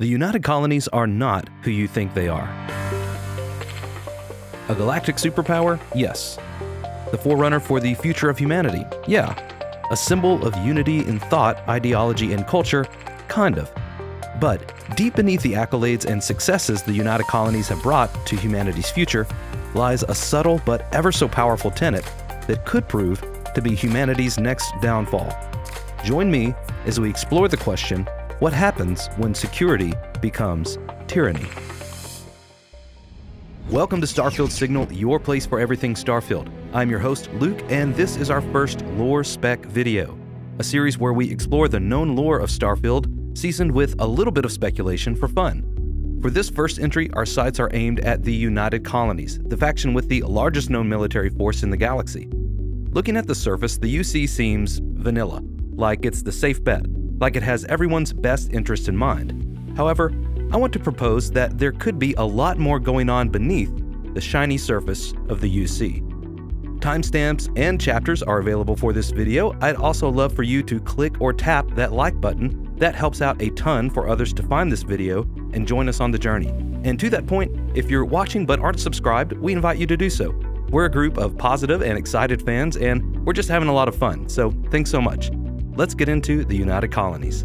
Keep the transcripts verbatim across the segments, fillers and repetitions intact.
The United Colonies are not who you think they are. A galactic superpower? Yes. The forerunner for the future of humanity? Yeah. A symbol of unity in thought, ideology, and culture? Kind of. But deep beneath the accolades and successes the United Colonies have brought to humanity's future lies a subtle but ever so powerful tenet that could prove to be humanity's next downfall. Join me as we explore the question, what happens when security becomes tyranny? Welcome to Starfield Signal, your place for everything Starfield. I'm your host, Luke, and this is our first Lore Spec video, a series where we explore the known lore of Starfield, seasoned with a little bit of speculation for fun. For this first entry, our sights are aimed at the United Colonies, the faction with the largest known military force in the galaxy. Looking at the surface, the U C seems vanilla, like it's the safe bet, like it has everyone's best interest in mind. However, I want to propose that there could be a lot more going on beneath the shiny surface of the U C. Timestamps and chapters are available for this video. I'd also love for you to click or tap that like button. That helps out a ton for others to find this video and join us on the journey. And to that point, if you're watching but aren't subscribed, we invite you to do so. We're a group of positive and excited fans, and we're just having a lot of fun, so thanks so much. Let's get into the United Colonies.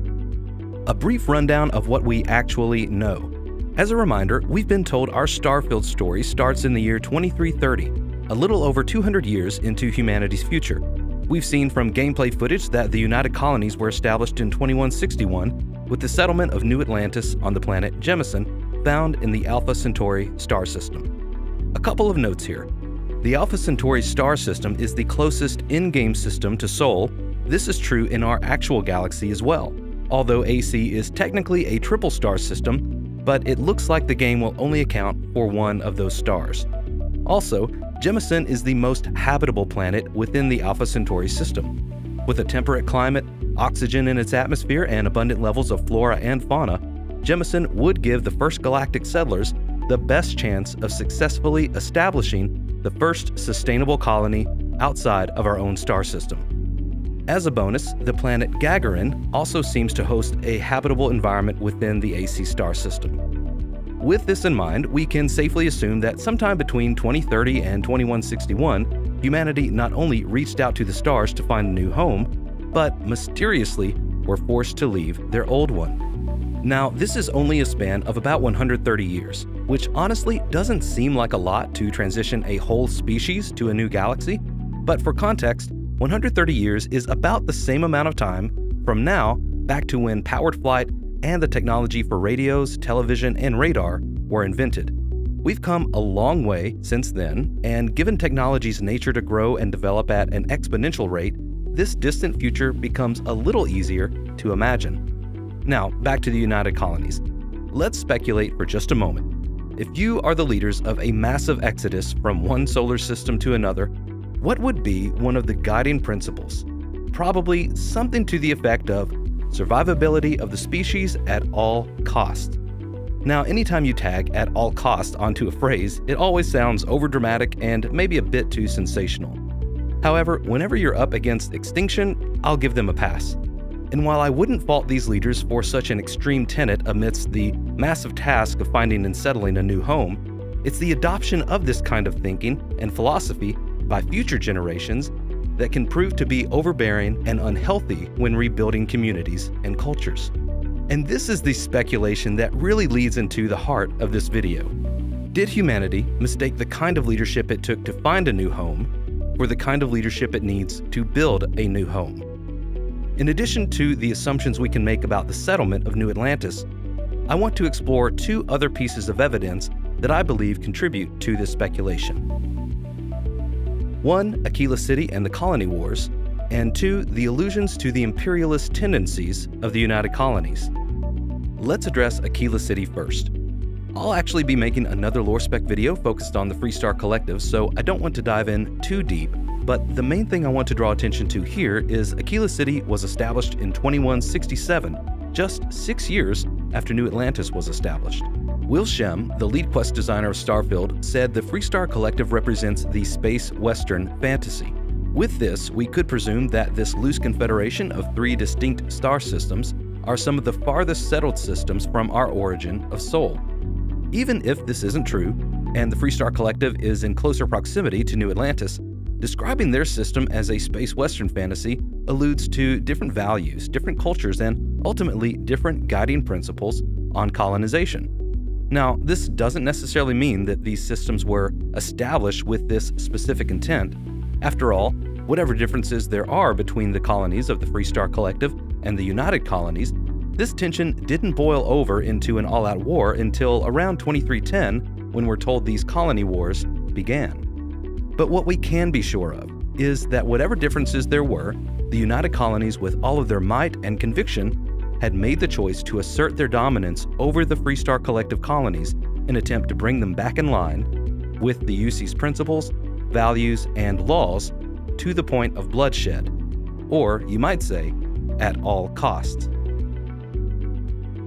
A brief rundown of what we actually know. As a reminder, we've been told our Starfield story starts in the year twenty-three thirty, a little over two hundred years into humanity's future. We've seen from gameplay footage that the United Colonies were established in twenty-one sixty-one with the settlement of New Atlantis on the planet Jemison, found in the Alpha Centauri star system. A couple of notes here. The Alpha Centauri star system is the closest in-game system to Sol. This is true in our actual galaxy as well. Although A C is technically a triple star system, but it looks like the game will only account for one of those stars. Also, Jemison is the most habitable planet within the Alpha Centauri system. With a temperate climate, oxygen in its atmosphere, and abundant levels of flora and fauna, Jemison would give the first galactic settlers the best chance of successfully establishing the first sustainable colony outside of our own star system. As a bonus, the planet Gagarin also seems to host a habitable environment within the A C star system. With this in mind, we can safely assume that sometime between twenty thirty and twenty-one sixty-one, humanity not only reached out to the stars to find a new home, but mysteriously were forced to leave their old one. Now, this is only a span of about one hundred thirty years, which honestly doesn't seem like a lot to transition a whole species to a new galaxy, but for context, one hundred thirty years is about the same amount of time from now back to when powered flight and the technology for radios, television, and radar were invented. We've come a long way since then, and given technology's nature to grow and develop at an exponential rate, this distant future becomes a little easier to imagine. Now, back to the United Colonies. Let's speculate for just a moment. If you are the leaders of a massive exodus from one solar system to another, what would be one of the guiding principles? Probably something to the effect of survivability of the species at all costs. Now, anytime you tag at all costs onto a phrase, it always sounds overdramatic and maybe a bit too sensational. However, whenever you're up against extinction, I'll give them a pass. And while I wouldn't fault these leaders for such an extreme tenet amidst the massive task of finding and settling a new home, it's the adoption of this kind of thinking and philosophy by future generations that can prove to be overbearing and unhealthy when rebuilding communities and cultures. And this is the speculation that really leads into the heart of this video. Did humanity mistake the kind of leadership it took to find a new home for the kind of leadership it needs to build a new home? In addition to the assumptions we can make about the settlement of New Atlantis, I want to explore two other pieces of evidence that I believe contribute to this speculation. One, Akila City and the Colony Wars, and two, the allusions to the imperialist tendencies of the United Colonies. Let's address Akila City first. I'll actually be making another lore spec video focused on the Freestar Collective, so I don't want to dive in too deep, but the main thing I want to draw attention to here is Akila City was established in twenty-one sixty-seven, just six years after New Atlantis was established. Will Shem, the lead quest designer of Starfield, said the Freestar Collective represents the space western fantasy. With this, we could presume that this loose confederation of three distinct star systems are some of the farthest settled systems from our origin of Sol. Even if this isn't true, and the Freestar Collective is in closer proximity to New Atlantis, describing their system as a space western fantasy alludes to different values, different cultures, and ultimately different guiding principles on colonization. Now, this doesn't necessarily mean that these systems were established with this specific intent. After all, whatever differences there are between the colonies of the Freestar Collective and the United Colonies, this tension didn't boil over into an all-out war until around twenty-three ten, when we're told these colony wars began. But what we can be sure of is that whatever differences there were, the United Colonies, with all of their might and conviction, had made the choice to assert their dominance over the Freestar Collective colonies in an attempt to bring them back in line with the U C's principles, values, and laws, to the point of bloodshed, or you might say, at all costs.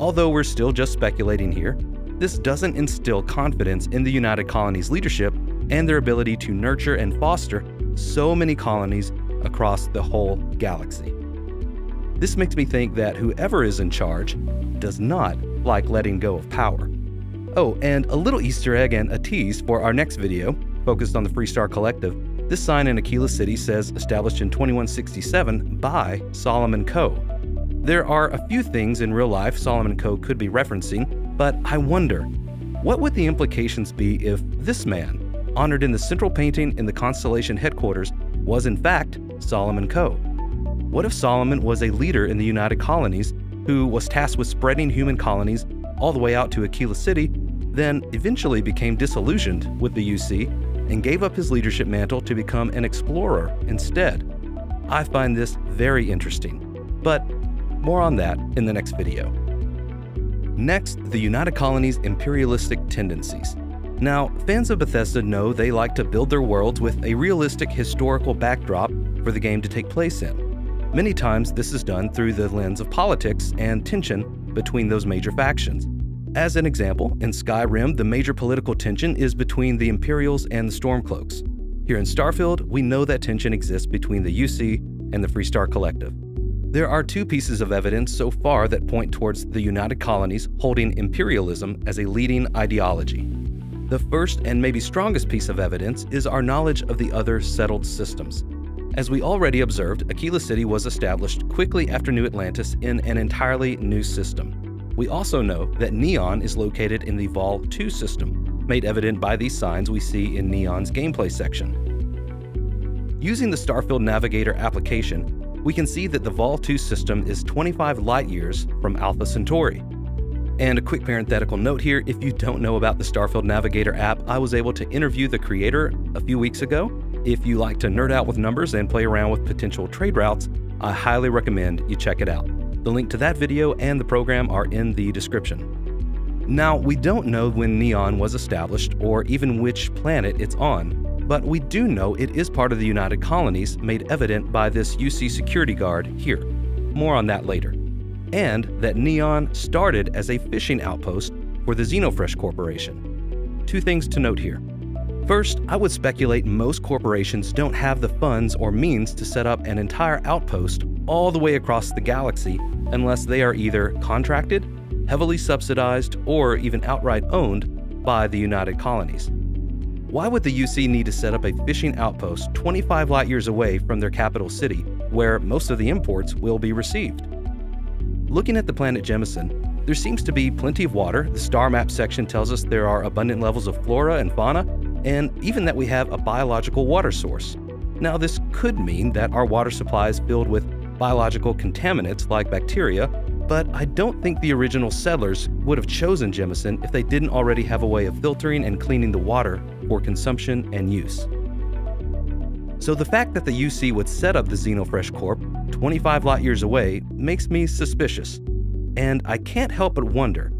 Although we're still just speculating here, this doesn't instill confidence in the United Colonies' leadership and their ability to nurture and foster so many colonies across the whole galaxy. This makes me think that whoever is in charge does not like letting go of power. Oh, and a little Easter egg and a tease for our next video, focused on the Freestar Collective. This sign in Akila City says established in twenty-one sixty-seven by Solomon Coe. There are a few things in real life Solomon Coe could be referencing, but I wonder, what would the implications be if this man, honored in the central painting in the Constellation headquarters, was in fact Solomon Coe? What if Solomon was a leader in the United Colonies who was tasked with spreading human colonies all the way out to Akila City, then eventually became disillusioned with the U C and gave up his leadership mantle to become an explorer instead? I find this very interesting, but more on that in the next video. Next, the United Colonies' imperialistic tendencies. Now, fans of Bethesda know they like to build their worlds with a realistic historical backdrop for the game to take place in. Many times this is done through the lens of politics and tension between those major factions. As an example, in Skyrim, the major political tension is between the Imperials and the Stormcloaks. Here in Starfield, we know that tension exists between the U C and the Freestar Collective. There are two pieces of evidence so far that point towards the United Colonies holding imperialism as a leading ideology. The first and maybe strongest piece of evidence is our knowledge of the other settled systems. As we already observed, Akila City was established quickly after New Atlantis in an entirely new system. We also know that Neon is located in the Vol two system, made evident by these signs we see in Neon's gameplay section. Using the Starfield Navigator application, we can see that the Vol two system is twenty-five light years from Alpha Centauri. And a quick parenthetical note here, if you don't know about the Starfield Navigator app, I was able to interview the creator a few weeks ago. If you like to nerd out with numbers and play around with potential trade routes, I highly recommend you check it out. The link to that video and the program are in the description. Now, we don't know when Neon was established or even which planet it's on, but we do know it is part of the United Colonies, made evident by this U C security guard here. More on that later. And that Neon started as a fishing outpost for the Xenofresh Corporation. Two things to note here. First, I would speculate most corporations don't have the funds or means to set up an entire outpost all the way across the galaxy unless they are either contracted, heavily subsidized, or even outright owned by the United Colonies. Why would the U C need to set up a fishing outpost twenty-five light years away from their capital city, where most of the imports will be received? Looking at the planet Jemison, there seems to be plenty of water. The star map section tells us there are abundant levels of flora and fauna, and even that we have a biological water source. Now, this could mean that our water supply is filled with biological contaminants like bacteria, but I don't think the original settlers would have chosen Jemison if they didn't already have a way of filtering and cleaning the water for consumption and use. So the fact that the U C would set up the Xenofresh Corp twenty-five light years away makes me suspicious, and I can't help but wonder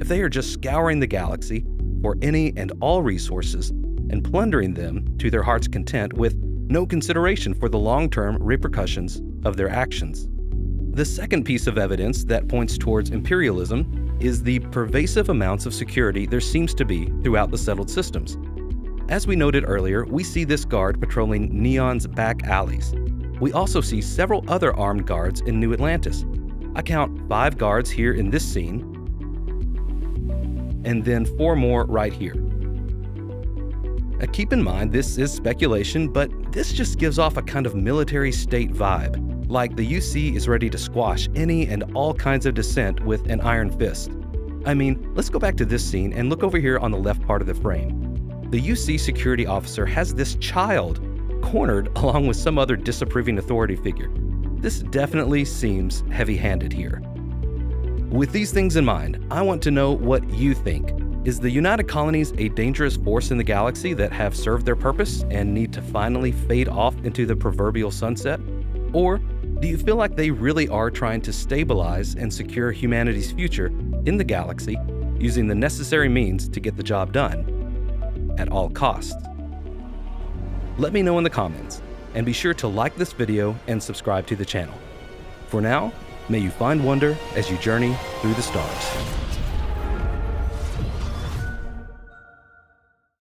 if they are just scouring the galaxy for any and all resources and plundering them to their heart's content with no consideration for the long-term repercussions of their actions. The second piece of evidence that points towards imperialism is the pervasive amounts of security there seems to be throughout the settled systems. As we noted earlier, we see this guard patrolling Neon's back alleys. We also see several other armed guards in New Atlantis. I count five guards here in this scene, and then four more right here. Now keep in mind, this is speculation, but this just gives off a kind of military state vibe, like the U C is ready to squash any and all kinds of dissent with an iron fist. I mean, let's go back to this scene and look over here on the left part of the frame. The U C security officer has this child cornered along with some other disapproving authority figure. This definitely seems heavy-handed here. With these things in mind, I want to know what you think. Is the United Colonies a dangerous force in the galaxy that have served their purpose and need to finally fade off into the proverbial sunset? Or do you feel like they really are trying to stabilize and secure humanity's future in the galaxy using the necessary means to get the job done at all costs? Let me know in the comments. And be sure to like this video and subscribe to the channel. For now, may you find wonder as you journey through the stars.